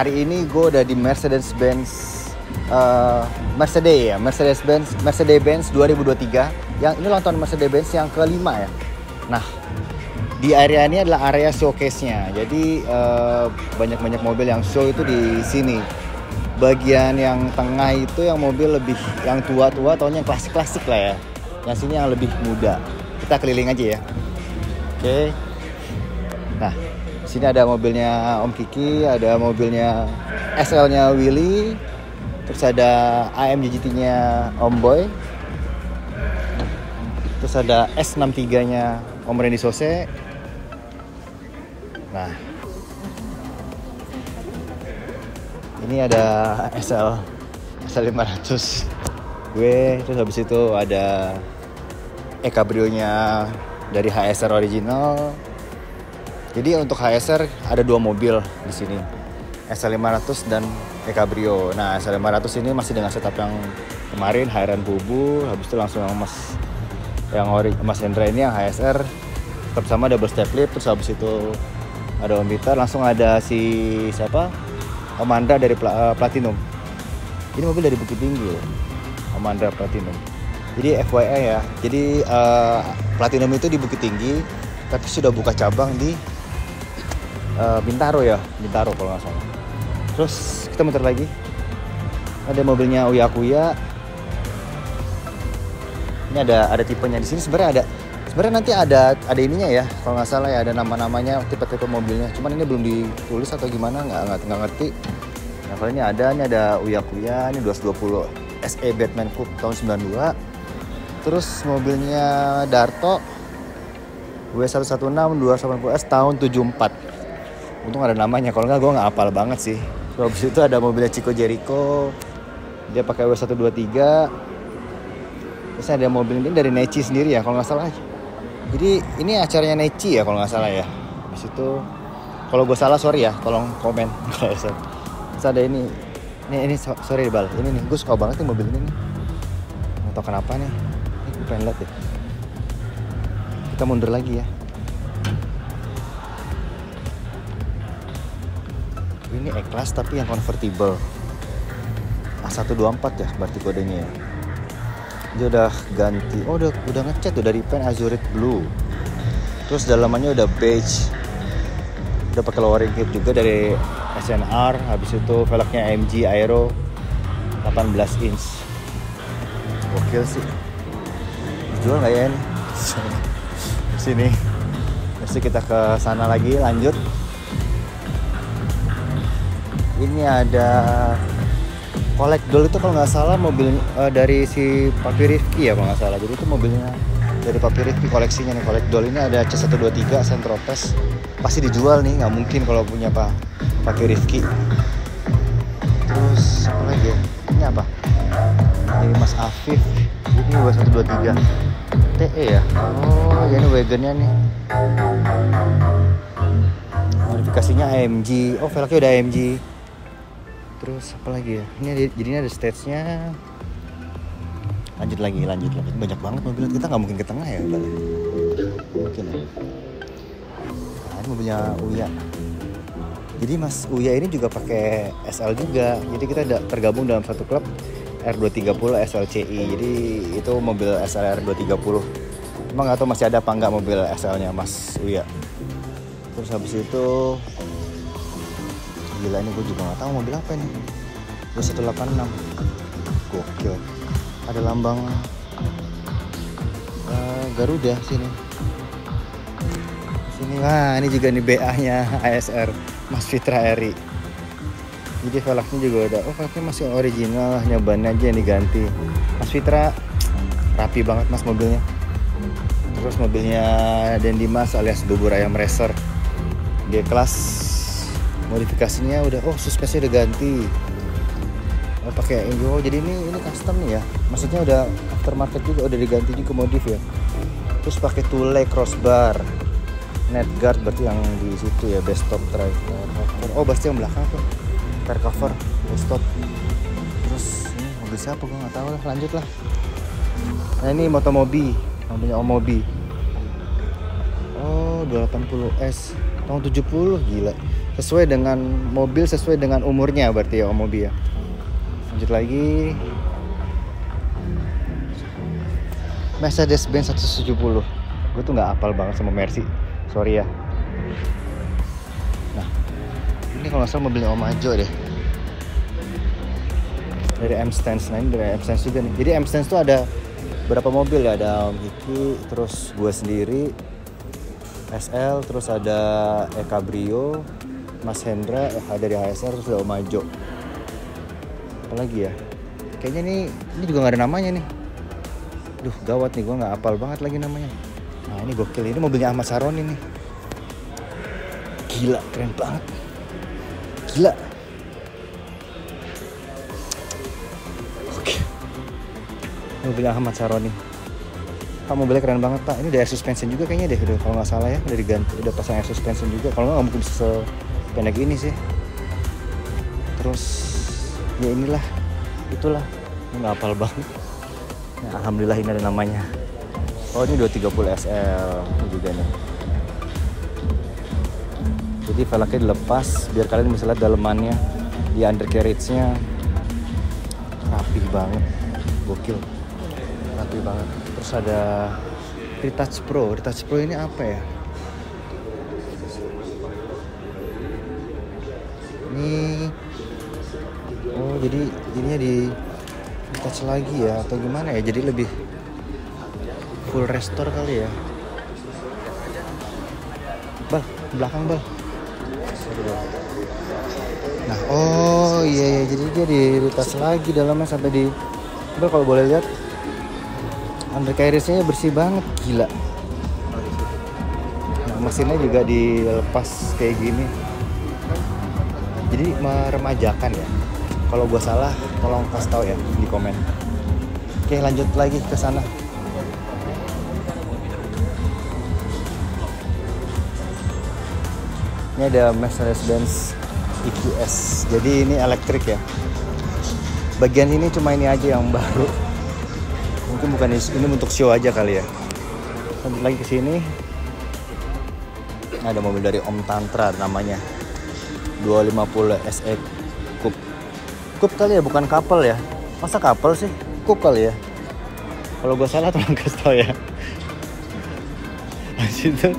hari ini gue udah di Mercedes-Benz 2023 yang ini ulang tahun Mercedes-Benz yang kelima ya. Nah, di area ini adalah area showcase-nya. Jadi banyak-banyak mobil yang show itu di sini. Bagian yang tengah itu yang mobil lebih yang tua-tua atau yang klasik-klasik lah ya. Yang sini yang lebih muda. Kita keliling aja ya. Oke. Okay. Nah, sini ada mobilnya Om Kiki, ada mobilnya SL-nya Willy, terus ada AMG GT-nya Om Boy. Terus ada S63-nya Om Randy Sose. Nah, ini ada SL 500 gue, terus habis itu ada E-Cabrio-nya dari HSR original. Jadi untuk HSR ada dua mobil di sini, SL 500 dan E-Cabrio. Nah, SL 500 ini masih dengan setup yang kemarin, Hairan Bubu, habis itu langsung Mas Hendra ini yang HSR, tetap sama double step flip, terus habis itu ada Om Rita, langsung ada si siapa? Omandra dari Platinum. Ini mobil dari Bukit Tinggi ya. Omandra Platinum. Jadi FYI ya. Jadi Platinum itu di Bukit Tinggi, tapi sudah buka cabang di Bintaro ya, Bintaro kalau nggak salah. Terus kita muter lagi. Ada mobilnya Uya Kuya. Ini ada tipenya di sini. Sebenarnya nanti ada ininya ya, kalau nggak salah ya, ada nama-namanya, tipe-tipe mobilnya. Cuman ini belum ditulis atau gimana, nggak ngerti. Nah, kalau ini ada Uya Kuya, ini 220 SE Batman Coupe tahun 92. Terus mobilnya Darto W116 280S tahun 74. Untung ada namanya, kalau nggak gue nggak hafal banget sih. Terus habis itu ada mobilnya Chico Jericho, dia pakai W123. Terus ada mobil ini dari Neci sendiri ya, kalau nggak salah. Jadi ini acaranya Neci ya, kalau nggak salah ya. Habis itu, kalau gue salah sorry ya, tolong komen. Terus ada ini sorry Bal, ini nih, gue suka banget nih mobil ini nih. Nggak tau kenapa nih, ini gue pengen lihat deh. Kita mundur lagi ya. Ini E-Class tapi yang convertible. A124 ya, berarti kodenya ya. Dia udah ganti, udah ngecat tuh dari pen Azurite Blue. Terus dalamannya udah beige. Udah pakai lowering kit juga dari SNR. Habis itu velgnya AMG Aero 18 inch. Gokil sih. Jual nggak ya ini? Sini. Terus kita ke sana lagi, lanjut. Ini ada Collect doll itu kalau nggak salah mobil dari si Pakir Rifki ya, kalau nggak salah. Jadi itu mobilnya dari Pakir Rifki, koleksinya nih. Collect doll ini ada C123 Sentropes, pasti dijual nih, nggak mungkin kalau punya Pakir Rifki. Terus apa lagi ya? Ini apa? Ini Mas Afif, ini W123 TE ya. Oh ya, ini wagonnya nih, modifikasinya AMG. Oh, velgnya udah AMG. Terus apa lagi ya? Ini ada stage-nya. Lanjut lagi. Banyak banget mobil, kita nggak mungkin ke tengah ya, Bal. Mungkin ya. Nah, ini mobilnya Uya. Jadi Mas Uya ini juga pakai SL juga. Jadi kita tergabung dalam satu klub R230 SLCI. Jadi itu mobil SL R230. Emang nggak tahu masih ada apa nggak mobil SL-nya Mas Uya. Terus habis itu, gila ini gue juga gak tahu mobil apa ini. 186. Gokil. Ada lambang Garuda sini. Wah, ini juga nih BA-nya ASR Mas Fitra Eri. Jadi velgnya juga udah. Oh, velgnya masih original, hanya ban aja yang diganti. Mas Fitra rapi banget Mas mobilnya. Terus mobilnya Dendi Mas alias Bubur Ayam Racer. Dia kelas modifikasinya udah, suspensi udah ganti. Pakai Ico. Jadi ini custom nih ya. Maksudnya udah aftermarket juga, udah diganti juga, modif ya. Terus pakai tule crossbar. Net guard berarti yang di situ ya, backstop drive. Oh, pasti yang belakang tuh. Ter cover, backstop. Terus ini mobil siapa gua enggak tahu lah, lanjut lah. Nah, ini motor Mobi, namanya Om Mobi. Oh, 280S tahun 70, gila. sesuai dengan mobil, sesuai dengan umurnya berarti ya Om Mobi ya. Lanjut lagi Mercedes-Benz 170. Gue tuh nggak hafal banget sama Mercy, sorry ya. Nah, ini kalau nggak salah mobilnya Om Ajo deh, dari M-Stands. Nah, ini dari M-Stands juga nih. Jadi M-Stands tuh ada berapa mobil ya? Ada Om Hiki, terus gue sendiri SL, terus ada Cabrio, Mas Hendra dari HSR, terus ada Om Ajo. Apa lagi ya? Kayaknya ini juga nggak ada namanya nih. Duh gawat nih, gue nggak hafal banget lagi namanya. Nah ini gokil, ini mobilnya Ahmad Sahroni nih. Gila, keren banget. Gila. Oke. Mobilnya Ahmad Sahroni. Pak, mobilnya keren banget Pak. Ini udah air suspension juga kayaknya deh. Kalau nggak salah ya, udah diganti, udah pasang air suspension juga. Kalau nggak mungkin bisa sependek ini sih. Terus ya inilah, itulah. Gue nggak hafal banget. Nah, alhamdulillah ini ada namanya. Oh ini 230 SL ini juga nih. Jadi velgnya dilepas biar kalian bisa lihat dalemannya, di undercarriage-nya rapi banget, gokil, rapi banget. Terus ada Retouch Pro. Retouch Pro ini apa ya? Ini oh jadi ininya di touch lagi ya atau gimana ya, jadi lebih full restore kali ya. Bal, belakang bal. Nah, oh iya, jadi dia di touch lagi dalamnya sampai di bal, kalau boleh lihat undercarriage-nya bersih banget, gila. Nah, mesinnya juga dilepas kayak gini. Jadi meremajakan ya. Kalau gue salah, tolong kasih tahu ya di komen. Oke, lanjut lagi ke sana. Ini ada Mercedes-Benz EQS. Jadi ini elektrik ya. Bagian ini cuma ini aja yang baru. Mungkin bukan ini untuk show aja kali ya. Lanjut lagi ke sini. Ini ada mobil dari Om Tantra namanya. 250 SE Coupe. Coupe kali ya, bukan couple ya. Masa couple sih? Coupe kali ya. Kalau gue salah tolong kasih tau ya. Lanjut tuh.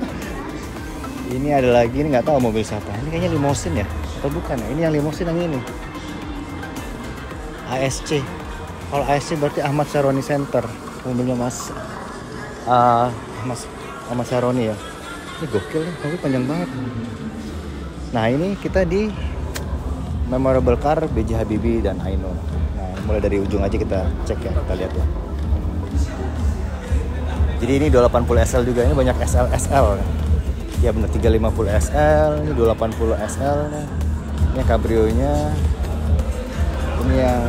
Ini ada lagi, ini nggak tahu mobil siapa. Ini kayaknya limosin ya? Atau bukan ya? Ini yang limosin yang ini. ASC. Kalau ASC berarti Ahmad Sahroni Center. Mobilnya Mas Ahmad Sahroni ya. Ini gokil nih, mobil panjang banget. Nah ini kita di Memorable Car BJ Habibie dan Ainun. Nah, mulai dari ujung aja kita cek ya, kita lihat ya. Jadi ini 280 SL juga, ini banyak SL. Ya benar 350 SL, ini 280 SL. Ini Cabrio-nya. Ini yang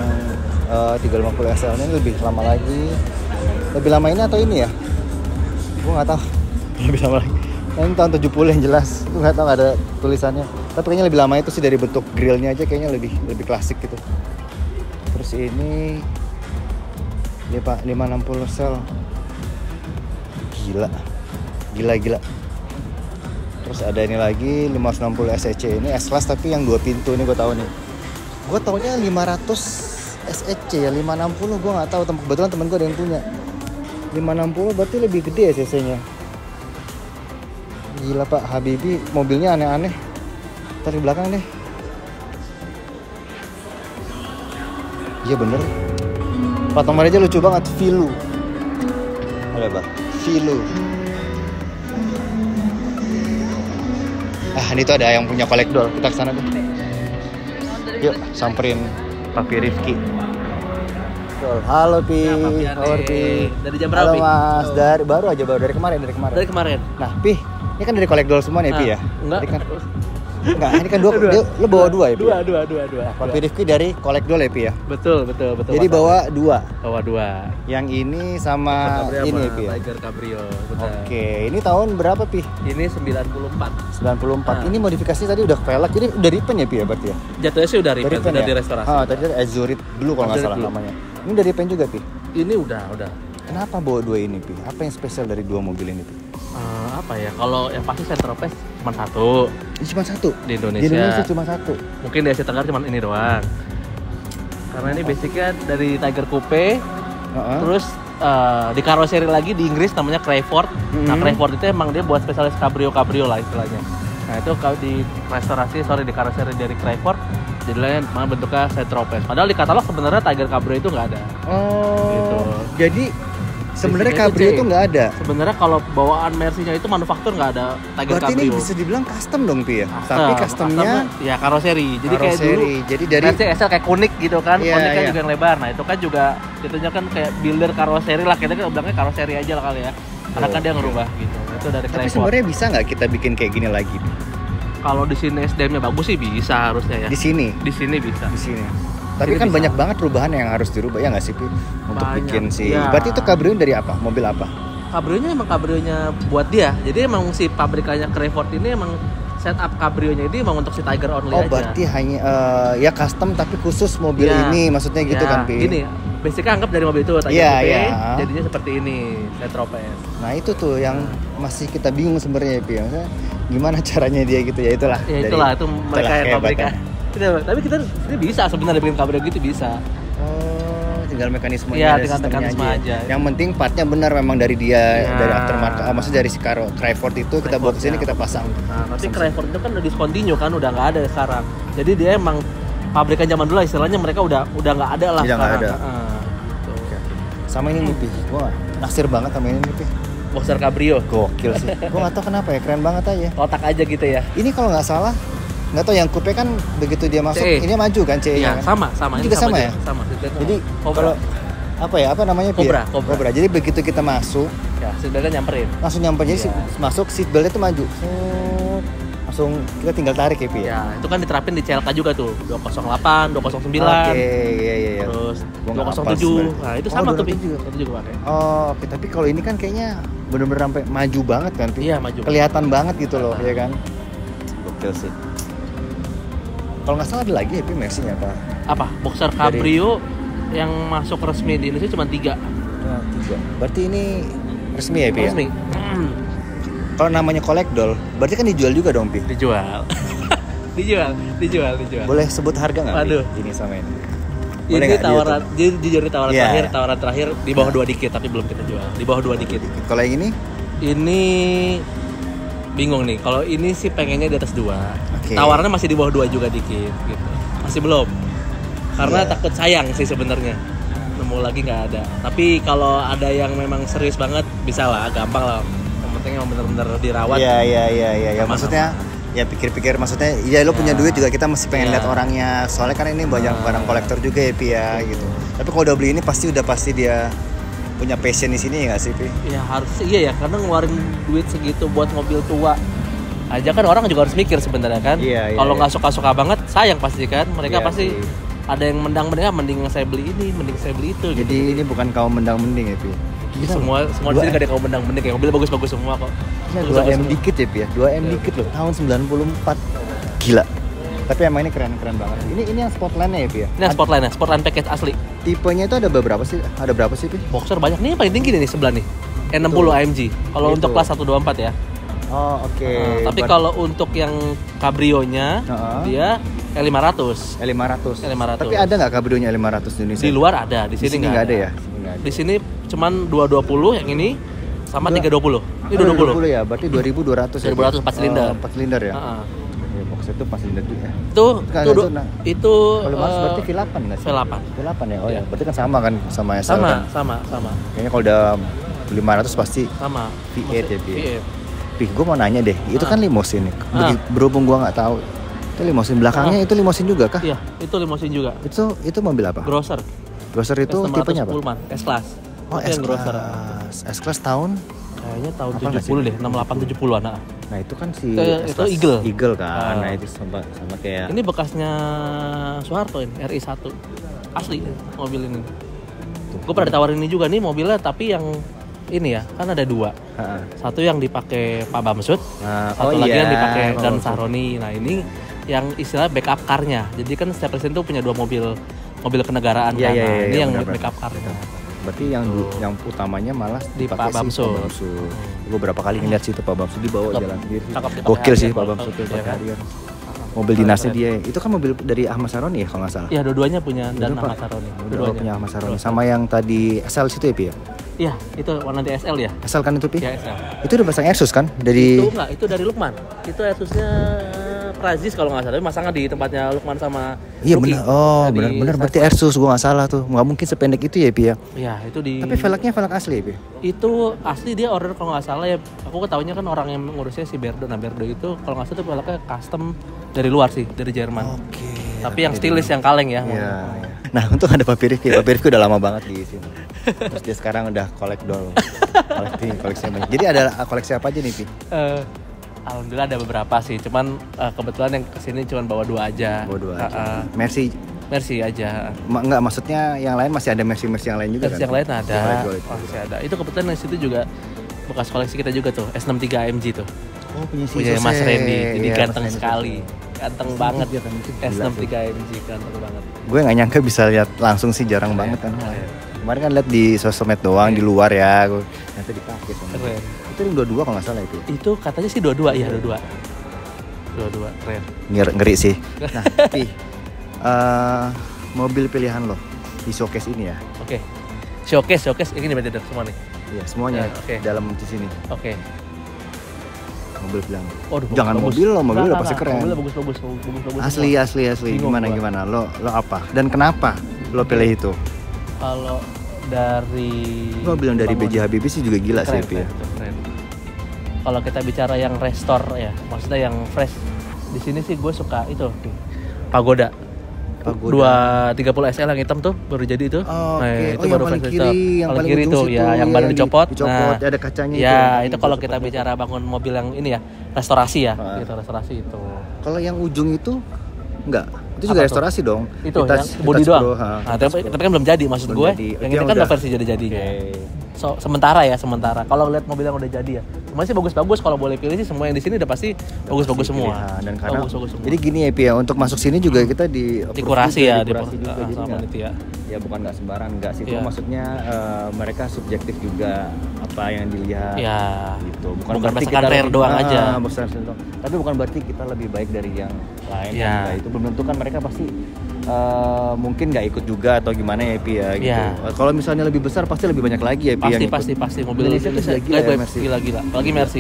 350 SL ini lebih lama lagi. Lebih lama ini atau ini ya? Gua nggak tahu. Lebih lama lagi. Nah, ini tahun 70 yang jelas. Gua nggak tahu ada tulisannya. Tapi kayaknya lebih lama itu sih, dari bentuk grillnya aja kayaknya lebih klasik gitu. Terus ini ya Pak 560 sel. Gila. Gila. Terus ada ini lagi 560 SEC. Ini S-Class tapi yang 2 pintu ini gue tahu nih. Gue taunya 500 SEC ya, 560 gue nggak tahu. Kebetulan temen gue ada yang punya. 560 berarti lebih gede ya cc-nya. Gila Pak Habibie, mobilnya aneh-aneh. Ntar di belakang deh. Iya bener. Plat nomor aja lucu banget, Vilu. Ada apa? Vilu. Ah ini tuh ada yang punya Collect doll. Kita kesana deh. Yuk samperin Pakir Rifki. Halo Pi, halo Pi. Dari jam berapa? Halo Mas, dari kemarin. Nah Pi, ini kan dari Collect doll semua nih Pi ya? Enggak. Enggak, ini kan dua. Lo bawa dua ya? Nah, Pakir Rifki dari Collect doll ya Pi ya? Betul. Jadi bawa dua? Bawa dua. Yang ini sama ini ya Pi ya? Tiger Cabrio. Oke, ini tahun berapa Pi? Ini 94. Ini modifikasi tadi udah velg, jadi udah ripen ya Pi ya berarti ya? Jatuhnya sih udah ripen, udah direstorasi. Ah, tadi dari Azurit Blue kalau nggak salah namanya. Ini dari ripen juga Pi? Ini udah. Kenapa bawa dua ini Pi? Apa yang spesial dari dua mobil ini Pi? Apa ya, kalau yang pasti center cuma satu. Cuma satu? Di Indonesia. Di Indonesia cuma satu. Mungkin di Asia Tenggara cuma ini doang. Karena ini basicnya dari Tiger Coupe, terus di karoseri lagi di Inggris namanya Crayford. Nah Crayford itu emang dia buat spesialis cabrio lah istilahnya. Nah itu kalau di restorasi, di karoseri dari Crayford jadinya bentuknya setropes. Padahal di katalog sebenarnya Tiger Cabrio itu nggak ada. Oh. Gitu. Jadi sebenarnya Cabrio itu nggak ada. Sebenarnya kalau bawaan Mercy-nya itu manufaktur nggak ada Tiger Berarti Cabrio. Berarti ini bisa dibilang custom dong, Pi ya. Tapi customnya ya karoseri. Jadi kayak dulu. Jadi dari HSR kayak kunik gitu kan, kuniknya juga yang lebar. Nah itu kan juga jatuhnya kan kayak builder karoseri lah. Kita kan bilangnya karoseri aja lah kali ya. Karena kan dia ngerubah gitu. Itu dari Tapi sebenarnya bisa nggak kita bikin kayak gini lagi? Kalau di sini SDM-nya bagus sih bisa harusnya ya. Di sini? Di sini bisa. Di sini. Tapi kan bisa. Banyak banget perubahan yang harus dirubah ya nggak sih, Pi? Untuk banyak, bikin si. Ya. Berarti itu cabrio dari apa? Mobil apa? Cabrionya emang cabrionya buat dia. Jadi emang si pabrikannya Crayford ini emang setup cabrionya ini emang untuk si Tiger only aja. Oh berarti hanya ya custom tapi khusus mobil ini maksudnya gitu kan, Pi? Gini, basicnya anggap dari mobil itu Tiger Coupe, jadinya seperti ini, setropes. Nah itu tuh yang masih kita bingung sebenarnya, Pi. Maksudnya, gimana caranya dia gitu ya itulah. Ya itulah dari, itu mereka yang pabrikan. Tapi kita bisa sebenarnya bikin cabrio gitu bisa. Oh, tinggal mekanismenya mekanisme aja. Yang penting partnya benar memang dari dia dari aftermarket. Maksudnya dari si Crayford itu kita bawa ke sini kita pasang. Nah, tapi Crayford itu kan udah discontinue kan udah nggak ada sekarang. Jadi dia emang pabrikan zaman dulu istilahnya mereka udah nggak ada lah sekarang. Ada. Gitu. Okay. Sama ini Pi. Wah, naksir banget sama ini Pi. Boxer Cabrio. Gokil sih. Gue gak tau kenapa ya, keren banget aja. Kotak aja gitu ya. Ini kalau nggak salah, nggak tau yang coupe kan begitu dia masuk, ini maju kan CE-nya kan? Sama. Ini juga sama ya? Sama. Jadi kalau Cobra. Jadi begitu kita masuk, seatbeltnya nyamperin. Langsung nyamperin, jadi masuk seatbeltnya tuh maju. Langsung kita tinggal tarik ya, Pi. Ya, itu kan diterapin di CLK juga tuh, 208, 209. Oke. Terus 207. Nah, itu sama tuh, Pi. Oh, oke. Tapi kalau ini kan kayaknya benar-benar sampai maju banget kan, Pi? Iya, maju. Kelihatan banget gitu loh, ya kan? Gokil sih. Kalau nggak salah ada lagi ya, Pi, Mercy-nya apa? Apa? Boxer Cabrio yang masuk resmi di Indonesia cuma 3. Nah, 3. Berarti ini resmi ya, Pi ya? Resmi. Kalau namanya Collect doll, berarti kan dijual juga dong, Pi? Dijual. Boleh sebut harga nggak, Pi? Waduh. Ini sama ini. Boleh ini tawaran, jadi tawaran terakhir, di bawah 2 dikit, tapi belum kita jual. Di bawah 2 dikit. Kalau yang ini? Ini bingung nih. Kalau ini sih pengennya di atas 2. Okay. Tawarannya masih di bawah 2 juga dikit, gitu. Masih belum. Karena takut sayang sih sebenarnya. Nemu lagi nggak ada. Tapi kalau ada yang memang serius banget, bisa lah, gampang lah. Yang benar-benar dirawat. Iya. Maksudnya ya pikir-pikir maksudnya lo punya duit juga kita masih pengen lihat orangnya. Soalnya kan ini banyak barang kolektor juga ya, Pi ya gitu. Tapi kalau udah beli ini pasti dia punya passion di sini ya enggak sih, Pi? Iya, harus ya karena ngeluarin duit segitu buat mobil tua aja kan orang juga harus mikir sebenarnya kan. Kalau enggak suka-suka banget sayang pasti kan. Mereka pasti ada yang mending saya beli ini, mending saya beli itu. Jadi gitu. Ini bukan kaum mendang-mending ya, Pi. Gila, semua di sini gak ada kaum mendang-mending ya. Mobilnya bagus-bagus semua kok. 2M dikit ya, Pi ya. 2M dikit loh. Tahun 94. Gila. Tapi emang ini keren-keren banget. Ini yang spotline-nya ya, Pi ya. Ini yang spotline-nya, spotline package asli. Tipenya itu ada berapa sih? Pi? Boxer banyak nih, paling tinggi nih sebelah nih. N60 AMG. Kalau untuk kelas 124 ya. Oh, oke. Tapi kalau untuk yang cabrionya dia L500. Tapi ada nggak cabrionya L500 di Indonesia? Di luar ada, di sini nggak ada ya. Di sini cuman 220 yang ini sama 320. Ini 220 ya, berarti 2200 ya. 2200 4 silinder. 4 silinder ya. Ya, boxer itu 4 silinder juga. Itu kalau Mas berarti V8 enggak sih? V8 ya. Oh ya, berarti kan sama kan sama SL. Sama. Kayaknya kalau udah 500 pasti sama. V8 ya, Pi, gue mau nanya deh. Itu kan limosin nih. Berhubung gue nggak tahu. Itu limosin belakangnya itu limosin juga kah? Iya, itu limosin juga. Itu mobil apa? Grocer itu tipenya apa? S-Class. Oh, S-Class tahun? Kayaknya tahun 70 deh, 68-70 anak. Nah, itu kan si itu Eagle kan. Nah, itu sama kayak ini bekasnya Soeharto ini, RI1. Asli mobil ini. Gue pernah ditawarin ini juga nih mobilnya, tapi yang ini ya, kan ada 2. Satu yang dipakai Pak Bamsud, satu lagi yang dipakai dan Sahroni. Nah, ini yang istilah backup car-nya. Jadi kan setiap presiden tuh punya 2 mobil kenegaraan kan. Ini yang backup car. Berarti yang utamanya malah di Pak Bamsu. Gue berapa kali ngeliat situ Pak Bamsu dibawa jalan sendiri. Gokil sih Pak Bamsu. Mobil dinasnya dia, itu kan mobil dari Ahmad Sahroni ya kalau nggak salah? Iya, dua-duanya punya dan Ahmad Sahroni. Dua-duanya punya Ahmad Sahroni. Sama yang tadi SL situ ya Pi ya? Iya, itu warna di SL ya? SL kan itu Pi? Iya SL. Itu udah pasang Airsus kan? Dari... Itu enggak, itu dari Lukman. Itu Airsusnya Razis kalau nggak salah, tapi masangnya di tempatnya Lukman sama Ruki. Iya benar, oh benar-benar berarti Airsus, gue nggak salah tuh. Nggak mungkin sependek itu ya Pi ya? Iya, itu di... Tapi velgnya velg asli ya Pi? Itu asli dia order kalau nggak salah ya. Aku ketahuinya kan orang yang ngurusnya si Berdo. Nah Berdo itu kalau nggak salah tuh velgnya custom dari luar sih, dari Jerman. Oke. Tapi yang stilis, yang kaleng ya. Iya. Nah, untung ada Pakir Rifki. Pakir Rifki udah lama banget di sini. Terus dia sekarang udah collect doll. Koleksinya banyak. Jadi ada koleksi apa aja nih, Pi? Alhamdulillah ada beberapa sih. Cuman kebetulan yang kesini cuman bawa dua aja. Bawa dua aja. Mercy aja. Enggak, maksudnya yang lain masih ada Mercy yang lain juga kan? Yang lain ada. Masih ada. Itu kebetulan yang situ juga bekas koleksi kita juga tuh, S63 AMG tuh. Oh, punya Mas Randy, jadi ya, ganteng sekali, ganteng banget ya kan, S63 AMG ganteng banget. Gue nggak nyangka bisa lihat langsung sih, jarang banget kan. Kemarin kan lihat di sosmed doang, di luar ya, nanti dipakai. Itu yang 22 kalau nggak salah itu. Itu katanya sih 22, iya 22. 22, keren. Ngeri sih. Nah, Pi, mobil pilihan lo di showcase ini ya? Oke, showcase ini beda-beda semua nih. Iya, semuanya dalam di sini. Oke. Mobil bilang, jangan bagus. mobil udah pasti keren. Mobilnya bagus. Asli. Gimana lo apa dan kenapa lo pilih itu? Kalau dari lo bilang dari BJ Habibie sih juga gila keren, sih ya. Kalau kita bicara yang restore ya, maksudnya yang fresh di sini sih gue suka itu Pagoda 230 SL yang hitam tuh baru jadi itu. Itu baru paling kiri itu ya, yang baru dicopot. Nah, ada kacanya ya, itu kalau kita bicara bangun mobil yang ini ya, restorasi ya, gitu restorasi itu. Kalau yang ujung itu enggak, itu juga restorasi dong. Itu yang bodi doang. Nah, tapi kan belum jadi maksud gue. Yang ini kan udah versi jadi-jadinya. So, sementara. Kalau lihat mobil yang udah jadi ya, semuanya sih bagus-bagus. Kalau boleh pilih sih semua yang di sini udah pasti bagus-bagus semua. Dan karena bagus semua. Jadi gini ya Pi ya, untuk masuk sini juga kita dikurasi juga, sama panitia. Ya bukan nggak sembarang nggak sih, itu maksudnya mereka subjektif juga apa yang dilihat. Ya. Gitu. Bukan berarti kita rare doang aja. Tapi bukan berarti kita lebih baik dari yang lain. Ya. Itu belum tentu kan mereka pasti. Mungkin nggak ikut juga atau gimana ya Pi ya gitu. Kalau misalnya lebih besar pasti lebih banyak lagi ya Pi yang ikut. Pasti mobil Indonesia tuh gila-gila. Apalagi Mercy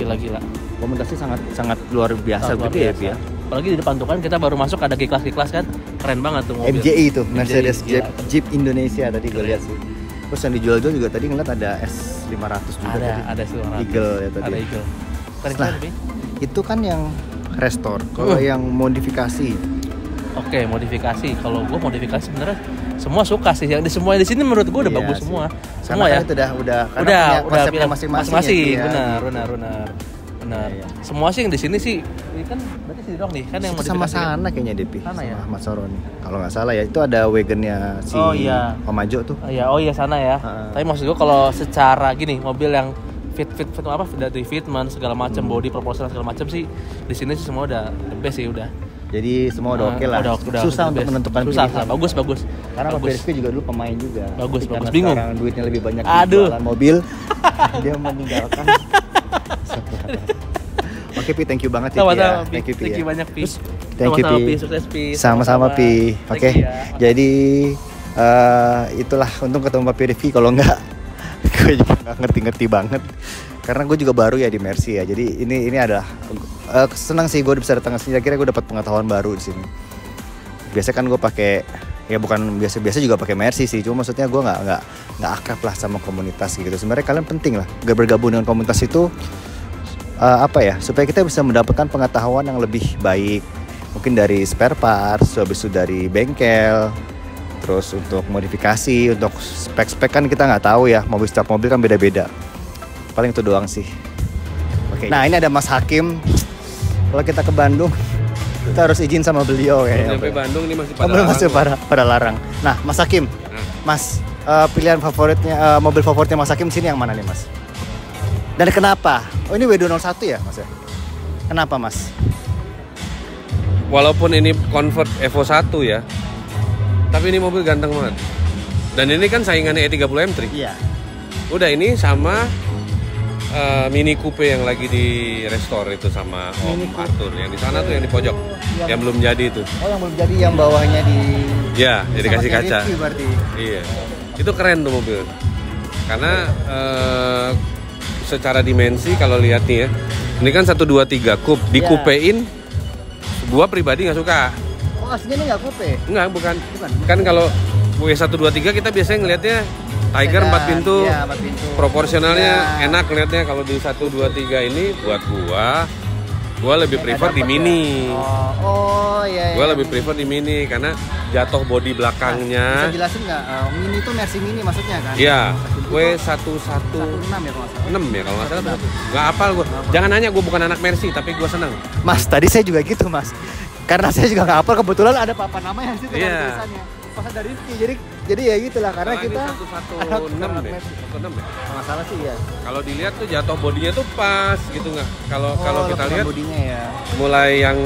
gila-gila. Komunitasnya sangat luar biasa gitu ya Pi ya. Apalagi di depan tuh kan kita baru masuk ada G-Class kan. Keren banget tuh mobil. MJI itu Mercedes Jeep Indonesia tadi gue lihat sih. Terus yang dijual-jual juga tadi ngeliat ada S500 juga tadi. Ada S500. Eagle ya tadi. Ada Eagle. Nah, itu kan yang restore. Kalau yang modifikasi modifikasi. Kalau gue modifikasi sebenarnya semua suka sih. Yang di semua di sini menurut gue udah bagus semua. Semua ya. Itu udah punya masing-masing. Benar. Iya. Semua sih yang di sini sih ini kan berarti sih dong nih kan yang modifikasi. Sama sana kayaknya DP. Sana ya. Ahmad Sahroni. Kalau nggak salah ya itu ada wagonnya si Om Ajo tuh. Oh iya sana ya. Tapi maksud gue kalau secara gini mobil yang fit apa dari fitment segala macam body proportional segala macam sih di sini sih semua udah the best sih udah. Jadi semua udah oke lah. Susah untuk menentukan pilihan. Susah, bagus. Karena Pakir Rifki juga dulu pemain juga. Bagus. Bingung. Sekarang duitnya lebih banyak di jualan mobil. Dia meninggalkan. Oke Pi, thank you banget ya. Thank you banyak Pi. Thank you Pi. Sukses Pi. Sama-sama Pi. Oke. Jadi itulah untung ketemu Pakir Rifki, kalau enggak gue juga nggak ngerti-ngerti banget. Karena gue juga baru ya di Mercy ya, jadi ini adalah senang sih gue bisa datang ke sini. Akhirnya gue dapat pengetahuan baru di sini. Biasanya kan gue pakai ya bukan biasa juga pakai Mercy sih, cuma maksudnya gue nggak akrab lah sama komunitas gitu. Sebenarnya kalian penting lah bergabung dengan komunitas itu supaya kita bisa mendapatkan pengetahuan yang lebih baik mungkin dari spare parts, habis itu dari bengkel. Terus untuk modifikasi, untuk spek-spek kan kita nggak tahu ya, setiap mobil kan beda-beda. Paling itu doang sih. Oke. Nah ini ada Mas Hakim. Kalau kita ke Bandung, kita harus izin sama beliau kayaknya. Sampai Bandung ini masih pada larang. Nah Mas Hakim, pilihan favoritnya, mobil favoritnya Mas Hakim sini yang mana nih Mas? Dan kenapa? Oh ini W201 ya Mas ya? Kenapa Mas? Walaupun ini Convert Evo 1 ya, tapi ini mobil ganteng banget. Dan ini kan saingannya E30 M3. Iya. Udah ini sama Mini Coupe yang lagi di restore itu sama Om Arthur yang di sana tuh, yang di pojok yang belum jadi itu. Oh, yang belum jadi, yang bawahnya di. Iya, jadi kasih kaca. Berarti. Iya. Itu keren tuh mobil. Karena secara dimensi kalau lihat nih ya. Ini kan 123 coupe, dikupein. Gua pribadi nggak suka. Oh, aslinya ini nggak coupe? Enggak, bukan. Kan kalau W123 kita biasanya ngelihatnya Tiger 4 pintu, ya, 4 pintu. Proporsionalnya enak lihatnya. Kalau di 123 ini buat gua lebih prefer di Mini. Ya. Oh, iya. Gua lebih prefer di Mini karena jatuh bodi belakangnya. Bisa jelasin nggak? Mini itu Mercy Mini maksudnya kan? Iya. W116 ya kalau nggak salah. Nggak hafal gua. Jangan nanya, gua bukan anak Mercy tapi gua seneng. Mas, tadi saya juga gitu, Mas. Karena saya juga nggak hafal, kebetulan ada papan namanya di situ tulisannya. Pas ada Rifki, jadi ya gitulah karena kita 116 ya, 116 masalah sih ya. Kalau dilihat tuh jatuh bodinya tuh pas gitu nggak? Kalau kita lihat bodinya ya. Mulai yang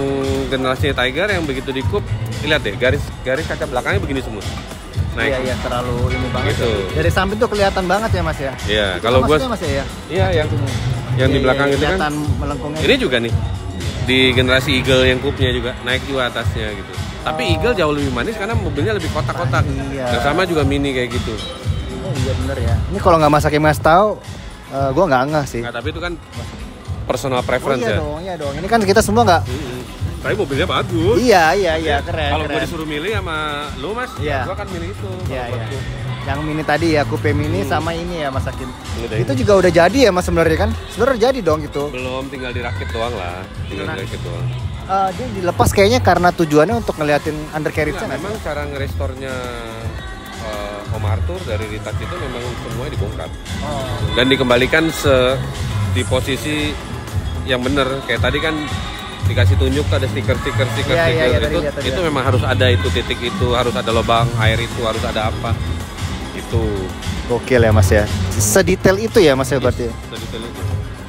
generasi Tiger yang begitu di coupe, lihat deh garis kaca belakangnya begini semua. Naik. Iya, terlalu ini banget. Gitu. Dari samping tuh kelihatan banget ya Mas ya. Iya, kalau gua Mas ya. Iya, yang di belakang itu kan. Ini juga nih. Di generasi Eagle yang coupe-nya juga naik juga atasnya gitu. Tapi Eagle jauh lebih manis karena mobilnya lebih kotak-kotak. Iya. Nah, sama juga Mini kayak gitu. Oh iya bener ya. Ini kalau nggak Mas Hakim ngasih tahu, gue nggak ngeh sih. Nggak, tapi itu kan personal preference. Oh, iya ya. Iya dong. Ini kan kita semua nggak. Tapi mobilnya bagus. Iya keren. Kalau gue disuruh milih sama lu Mas, gue akan milih itu. Iya. Yang Mini tadi ya, coupe Mini sama ini ya Mas Hakim. Itu juga udah jadi ya Mas sebenarnya kan? Sebenarnya jadi dong gitu. Belum, tinggal dirakit doang lah. Dia dilepas kayaknya karena tujuannya untuk ngeliatin undercarriage-nya. Memang cara ngerestornya Om Arthur dari Rita itu memang semuanya dibongkar dan dikembalikan di posisi yang bener. Kayak tadi kan dikasih tunjuk ada stiker-stiker itu memang harus ada itu, titik itu harus ada, lubang air itu harus ada, apa itu. Gokil ya Mas ya, sedetail itu ya Mas ya berarti. Sedetail itu.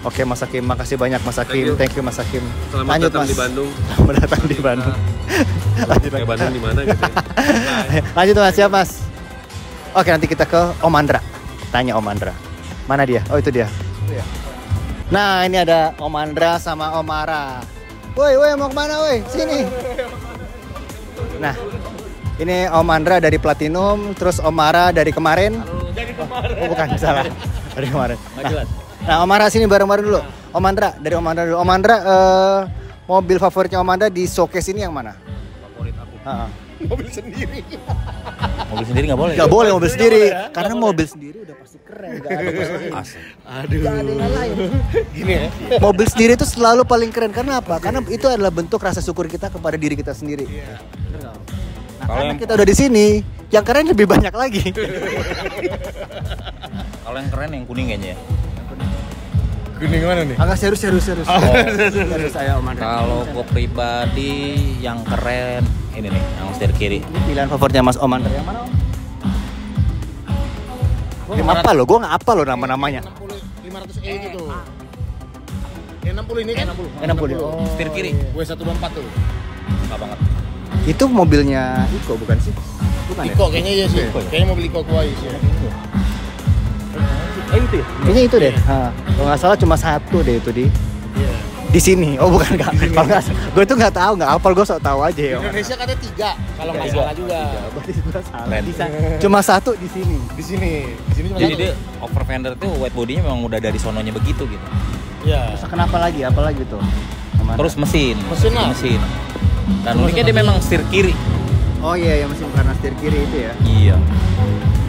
Oke Mas Hakim, makasih banyak Mas Hakim. Thank you Mas Hakim. Selamat datang di Bandung. Selamat datang di Bandung. Lanjut ke Bandung di mana gitu. Lanjut Mas, siap Mas. Oke, nanti kita ke Omandra. Tanya Omandra. Mana dia? Oh, itu dia. Nah, ini ada Omandra sama Omara. Woi, mau kemana woi? Sini. Nah, ini Omandra dari Platinum, terus Omara dari kemarin. Oh, bukan, salah. Dari kemarin. Nah, Omara sini bareng-bareng dulu. Omandra dulu. Omandra, mobil favoritnya Omandra di showcase ini yang mana? Favorit aku. Mobil sendiri. Mobil sendiri nggak boleh. Nggak boleh mobil sendiri. Karena mobil sendiri udah pasti keren. Nggak ada pasti. Aduh. Nggak ada yang lain. Gini ya. Mobil sendiri itu selalu paling keren. Karena apa? Karena itu adalah bentuk rasa syukur kita kepada diri kita sendiri. Iya. Nah, karena kita udah di sini, yang keren lebih banyak lagi. Kalau yang keren yang kuning kayaknya. Kuning mana nih? Agak serius. Oh, serius saya Om Andra. Kalau gue pribadi yang keren ini nih, yang setir kiri. Ini pilihan favoritnya Mas Om Andra. Yang mana Om? Gue nggak apa loh nama-namanya. 500E gitu. E60 ini kan? E60. Oh, setir kiri. W124 tuh. Nggak banget. Itu mobilnya Ico bukan sih? Bukan Ico ya? Kayaknya iya sih. Ico, ya? Kayaknya mobil Ico Kuai sih. Itu ya? Kayaknya itu deh. Kalau nggak salah cuma satu deh itu di sini. Oh bukan, nggak. Kalau nggak, gue tuh nggak tahu, nggak apal, gue sok tahu aja ya. Di Indonesia katanya 3. Kalau nggak salah juga. Berarti gue salah. Cuma satu di sini. Di sini cuma jadi satu. Jadi over fender tuh wide bodinya memang udah dari sononya begitu gitu. Iya. Terus kenapa lagi? Apalagi tuh? Terus mesin. Dan uniknya dia memang setir kiri. Oh iya ya, mesin karena setir kiri itu ya. Iya.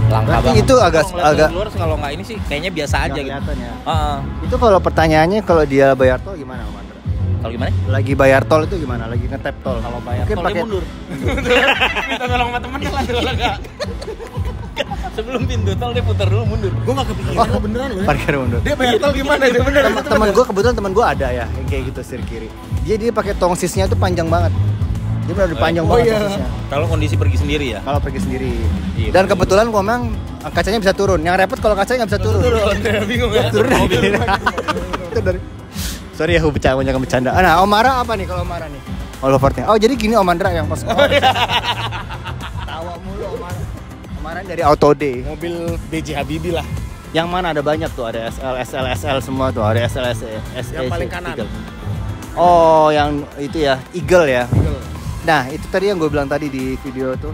Langka banget. Itu agak luar, kalau nggak ini sih kayaknya biasa aja gitu. Ya. Itu kalau pertanyaannya kalau dia bayar tol gimana Om Andra? Kalau gimana? Lagi bayar tol itu gimana? Lagi ngetap tol. Kalau bayar mungkin tol dia mundur. Minta tolong sama temennya lah dulu enggak. Sebelum pintu tol dia putar dulu mundur. Gua enggak kepikiran. Oh, beneran loh. Parkir mundur. Dia bayar tol gimana itu bener. Kebetulan teman gua ada ya yang kayak gitu setir kiri. Dia pakai tong sisnya itu panjang banget. Dia benar-benar panjang banget posisinya. Kalau kondisi pergi sendiri ya? Kalau pergi sendiri. Iya, dan kebetulan gua memang kacanya bisa turun. Yang repot kalau kacanya nggak bisa turun. Bingung ya? Turun. Sorry ya, bercanda. Nah, Omara apa nih kalau Omara nih? All over-nya. Oh, jadi gini Omandra yang pas. Tawa mulu Omara. Omara kemarin dari Auto Day. Mobil BJ Habibie lah. Yang mana ada banyak tuh, ada SL semua tuh, ada SLCI. Yang paling kanan. Eagle. Oh, yang itu ya, Eagle ya. Eagle. Nah, itu tadi yang gue bilang tadi di video tuh.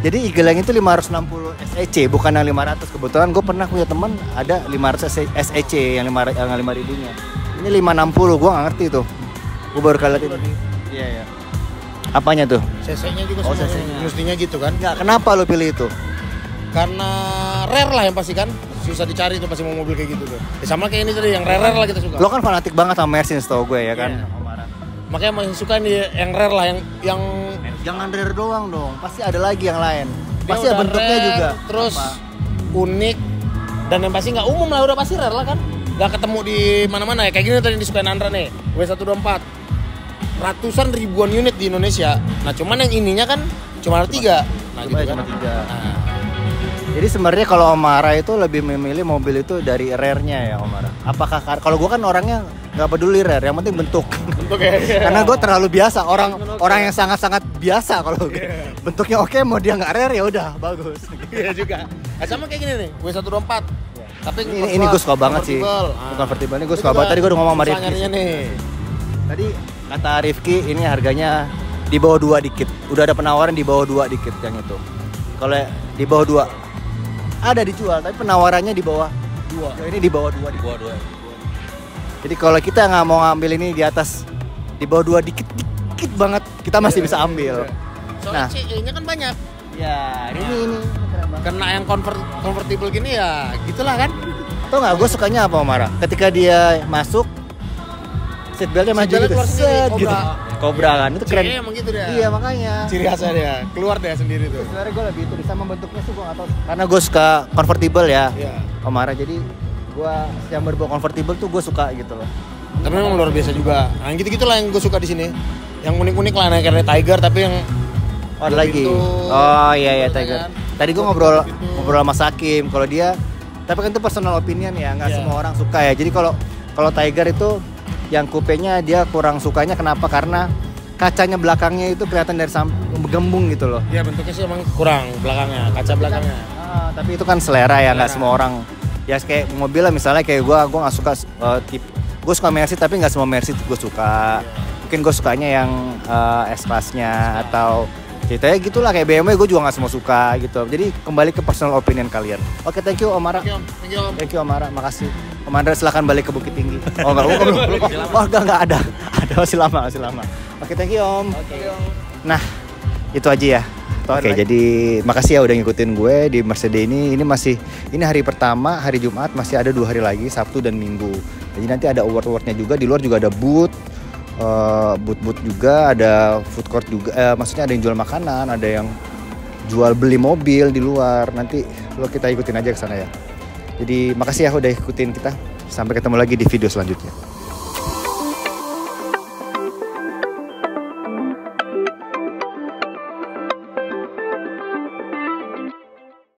Jadi Eagle yang itu 560 SEC, bukan yang 500. Kebetulan gue pernah punya temen ada 500 SEC yang 5.000-nya. Ini 560, gue nggak ngerti tuh. Gue baru kali lihat ini. Iya, iya. Apanya tuh? CC-nya juga sama. Oh, mestinya gitu kan? Nggak, kenapa lo pilih itu? Karena rare lah yang pasti kan. Susah dicari tuh pasti mau mobil kayak gitu tuh. Ya, sama kayak ini tadi, yang rare-rare lah kita suka. Lo kan fanatik banget sama Mercedes tau gue ya kan? Yeah. Makanya masih suka nih yang rare lah, yang jangan rare doang dong, pasti ada lagi yang lain. Dia pasti ada bentuknya rare, juga. Terus unik dan yang pasti nggak umum lah, udah pasti rare lah kan. Nggak ketemu di mana-mana ya. Kayak gini tadi disukain Andra nih, W124. Ratusan ribuan unit di Indonesia. Nah, cuman yang ininya kan cuma ada 3. Nah, gitu kan. Nah. Jadi sebenarnya kalau Omara itu lebih memilih mobil itu dari rare-nya ya, Omara. Apakah kalau gue kan orangnya nggak peduli rare, yang penting bentuk. Bentuk ya. Karena gue terlalu biasa, orang yang sangat-sangat biasa kalau yeah. Bentuknya oke, mau dia nggak rare ya udah bagus. Iya juga. Nah, sama kayak gini nih, W124. Yeah. Tapi ini gue suka banget sih. Bukan vertibal, ini gue suka banget. Tadi gue udah ngomong sama Rifki. Tadi kata Rifki ini harganya di bawah 2 dikit. Udah ada penawaran di bawah 2 dikit yang itu. Kalau di bawah 2 ada dijual, tapi penawarannya di bawah 2. Nah, ini di bawah 2, di bawah 2. Jadi kalau kita nggak mau ngambil ini di atas, di bawah 2 dikit banget, kita masih bisa ambil. Soalnya nah, CE-nya kan banyak. Ya, ini. Kena yang convertible gini ya, gitulah kan. Tau nggak, gue sukanya apa Omara? Ketika dia masuk, seatbeltnya maju gitu, set Cobra. Gitu. Cobra kan, itu keren. Iya, emang gitu dia. Iya, makanya. Ciri khasnya dia, keluar dia sendiri tuh. Sebenarnya gue lebih itu, sama bentuknya sih gue nggak tahu. Karena gue suka convertible ya, Omara. Jadi gue yang berbau convertible tuh gue suka gitu loh. Tapi memang luar biasa juga. Nah, gitu-gitu lah yang gue suka di sini. Yang unik-unik lah, karena Tiger tapi yang ada lagi. Itu, oh iya, Tiger. Kan? Tadi gue ngobrol sama Mas Hakim, kalau dia, tapi kan itu personal opinion ya, nggak semua orang suka ya. Jadi kalau Tiger itu yang kupenya dia kurang sukanya, kenapa? Karena kacanya belakangnya itu kelihatan dari gembung gitu loh. Iya, bentuknya sih emang kurang belakangnya, kaca belakangnya. Tapi itu kan selera ya, nggak semua orang. Ya kayak mobil lah misalnya kayak gue nggak suka tipe. Gue suka Mercy tapi nggak semua Mercy gue suka. Yeah. Mungkin gue sukanya yang S-Class-nya atau ceritanya gitulah, kayak BMW gue juga nggak semua suka gitu. Jadi kembali ke personal opinion kalian. Oke, thank you Omara. Thank you Omara, makasih. Omandra silahkan balik ke Bukit Tinggi. Oh enggak, enggak ada. Ada masih lama. Oke, thank you Om. Okay. Nah, itu aja ya. Oke, jadi makasih ya udah ngikutin gue di Mercedes ini. Ini hari pertama, hari Jumat, masih ada 2 hari lagi, Sabtu dan Minggu. Jadi nanti ada award-awardnya juga, di luar juga ada booth juga, ada food court juga. Maksudnya ada yang jual makanan, ada yang jual beli mobil di luar. Nanti lo kita ikutin aja ke sana ya. Jadi makasih ya udah ikutin kita. Sampai ketemu lagi di video selanjutnya.